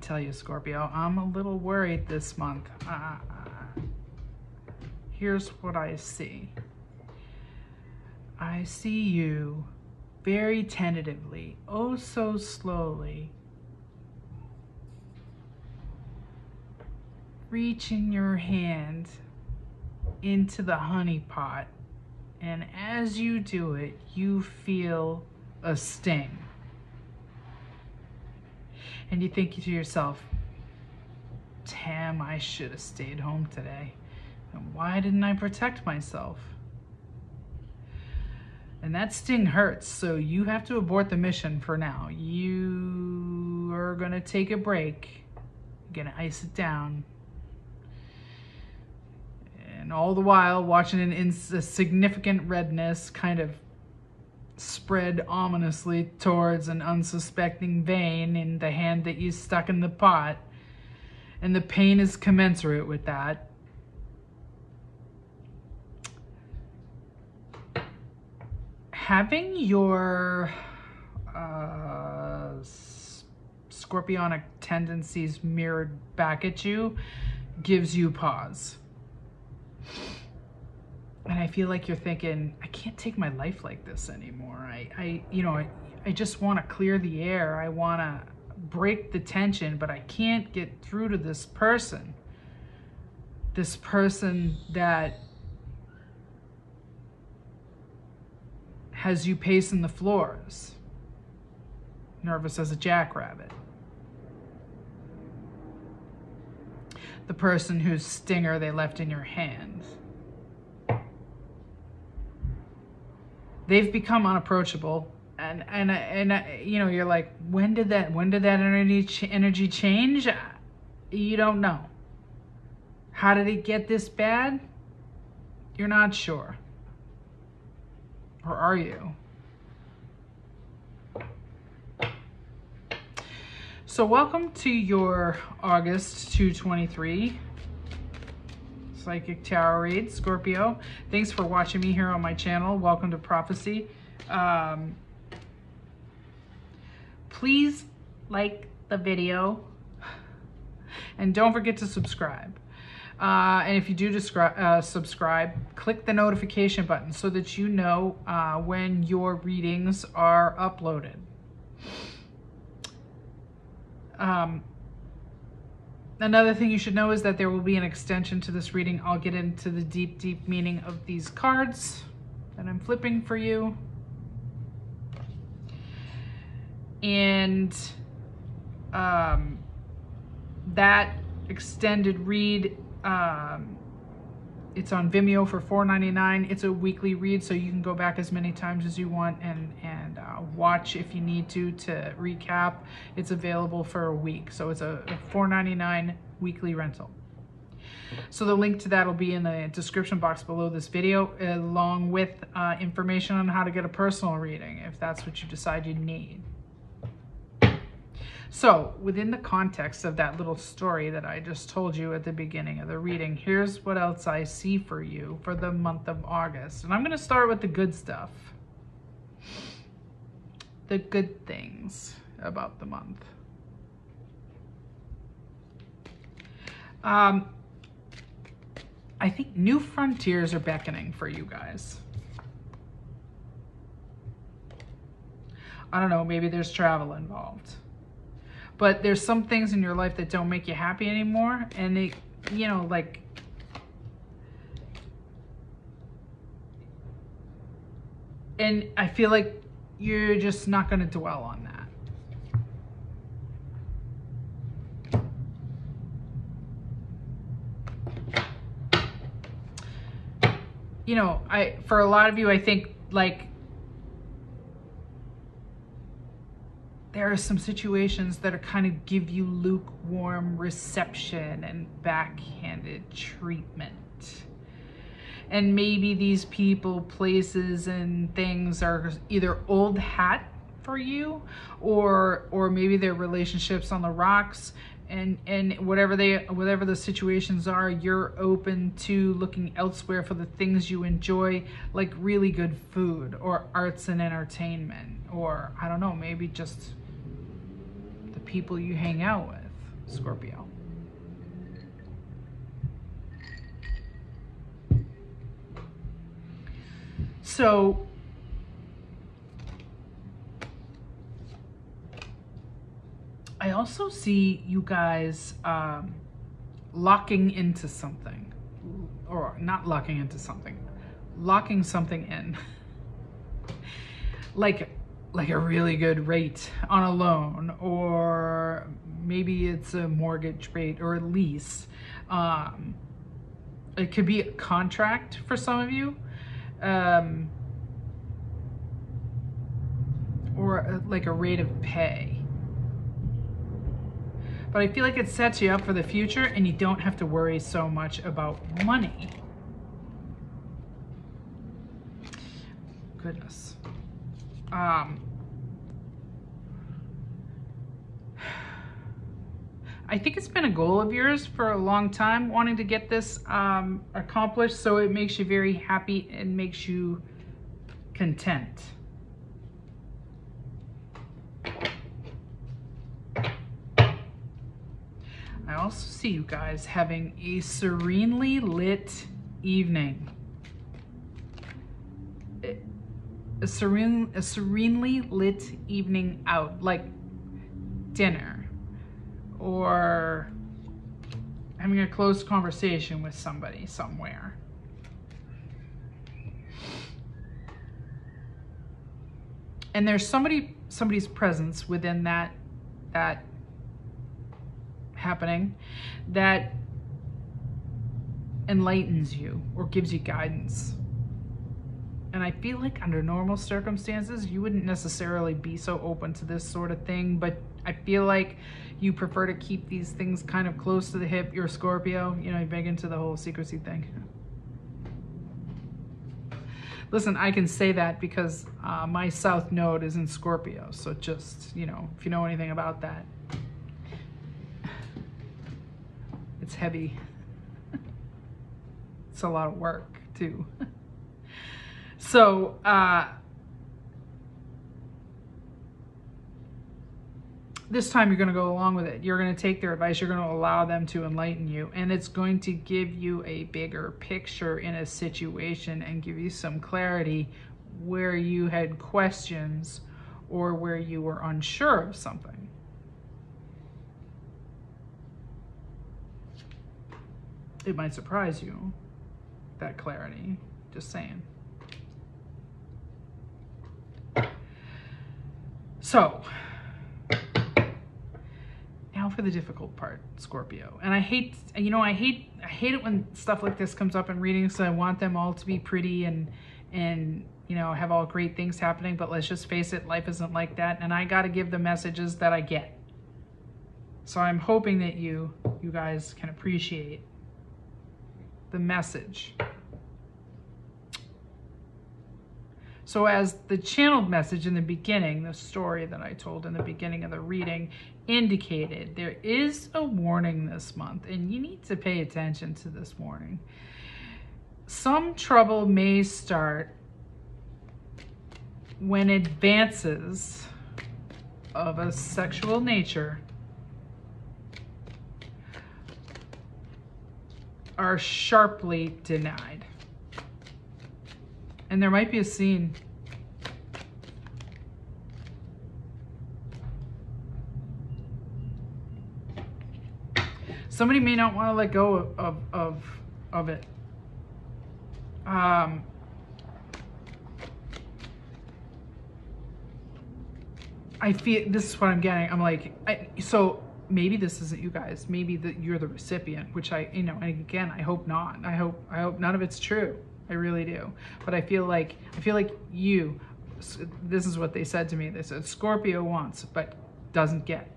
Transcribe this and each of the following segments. to tell you, Scorpio, I'm a little worried this month. Here's what I see. I see you very tentatively, oh so slowly, reaching your hand into the honey pot, and as you do it, you feel a sting. And you think to yourself, damn, I should have stayed home today. And why didn't I protect myself? And that sting hurts, so you have to abort the mission for now. You are gonna take a break. You're gonna ice it down. And all the while, watching a significant redness kind of spread ominously towards an unsuspecting vein in the hand that you stuck in the pot, and the pain is commensurate with that. Having your scorpionic tendencies mirrored back at you gives you pause. And I feel like you're thinking, I can't take my life like this anymore. I just want to clear the air. I want to break the tension, but I can't get through to this person. This person that has you pacing the floors, nervous as a jackrabbit. The person whose stinger they left in your hand. They've become unapproachable, and you know, you're like, when did that energy change? You don't know. How did it get this bad? You're not sure. Or are you? So welcome to your August 223 Psychic Tarot Read, Scorpio. Thanks for watching me here on my channel. Welcome to Prophecy. Please like the video and don't forget to subscribe. And if you do subscribe, click the notification button so that you know when your readings are uploaded. Another thing you should know is that there will be an extension to this reading. I'll get into the deep, deep meaning of these cards that I'm flipping for you. And that extended read, it's on Vimeo for $4.99. It's a weekly read, so you can go back as many times as you want and watch if you need to recap. It's available for a week, so it's a $4.99 weekly rental. So the link to that will be in the description box below this video, along with information on how to get a personal reading if that's what you decide you need. So within the context of that little story that I just told you at the beginning of the reading, here's what else I see for you for the month of August. And I'm going to start with the good stuff. The good things about the month. I think new frontiers are beckoning for you guys. I don't know, maybe there's travel involved. But there's some things in your life that don't make you happy anymore. And they, you know, like, and I feel like you're just not going to dwell on that. You know, for a lot of you, I think, like, there are some situations that are kind of give you lukewarm reception and backhanded treatment. And maybe these people, places, and things are either old hat for you, or maybe they're relationships on the rocks, and whatever the situations are, you're open to looking elsewhere for the things you enjoy, like really good food or arts and entertainment, or I don't know, maybe just people you hang out with. Scorpio. So I also see you guys locking into something, or not locking into something, locking something in. Like a really good rate on a loan, or maybe it's a mortgage rate or a lease. It could be a contract for some of you, or like a rate of pay. But I feel like it sets you up for the future and you don't have to worry so much about money. Goodness. I think it's been a goal of yours for a long time, wanting to get this accomplished, so it makes you very happy and makes you content. I also see you guys having a serenely lit evening. A serenely lit evening out, like dinner or having a close conversation with somebody somewhere. And there's somebody's presence within that happening that enlightens you or gives you guidance. And I feel like under normal circumstances, you wouldn't necessarily be so open to this sort of thing, but I feel like you prefer to keep these things kind of close to the hip. You're a Scorpio, you know, you're big into the whole secrecy thing. Listen, I can say that because my South Node is in Scorpio, so just, you know, if you know anything about that, it's heavy. It's a lot of work too. So this time you're going to go along with it. You're going to take their advice. You're going to allow them to enlighten you, and it's going to give you a bigger picture in a situation and give you some clarity where you had questions or where you were unsure of something. It might surprise you, that clarity, just saying. So, now for the difficult part, Scorpio. And I hate, you know, I hate it when stuff like this comes up in readings. So I want them all to be pretty and you know, have all great things happening, but let's just face it, life isn't like that, and I got to give the messages that I get. So I'm hoping that you guys can appreciate the message. So as the channeled message in the beginning, the story that I told in the beginning of the reading indicated, there is a warning this month, and you need to pay attention to this warning. Some trouble may start when advances of a sexual nature are sharply denied. And there might be a scene. Somebody may not want to let go of it. I feel this is what I'm getting. I'm like, so maybe this isn't you guys. Maybe that you're the recipient, which I, you know, and again, I hope not. I hope none of it's true. I really do. But I feel like you, this is what they said to me. They said, Scorpio wants, but doesn't get.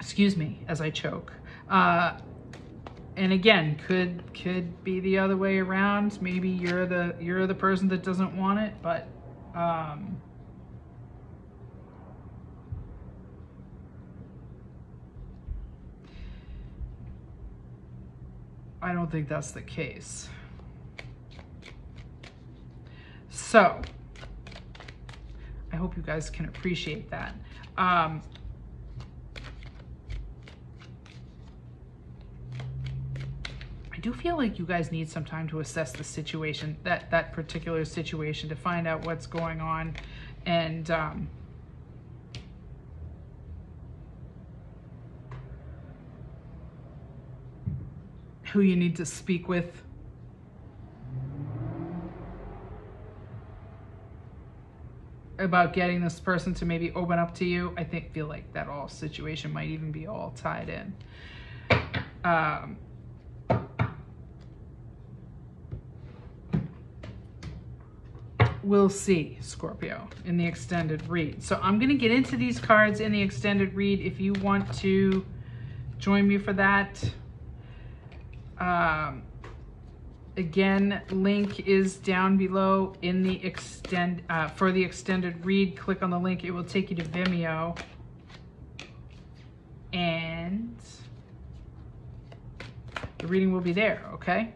Excuse me as I choke. And again, could be the other way around. Maybe you're the person that doesn't want it, but, I don't think that's the case. So I hope you guys can appreciate that. do feel like you guys need some time to assess the situation, that particular situation, to find out what's going on. And who you need to speak with. About getting this person to maybe open up to you. I think feel like that all situation might even be all tied in. We'll see, Scorpio, in the extended read. So I'm going to get into these cards in the extended read if you want to join me for that. Again, link is down below in the for the extended read. Click on the link. It will take you to Vimeo. And the reading will be there, okay?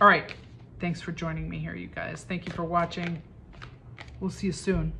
All right. Thanks for joining me here, you guys. Thank you for watching. We'll see you soon.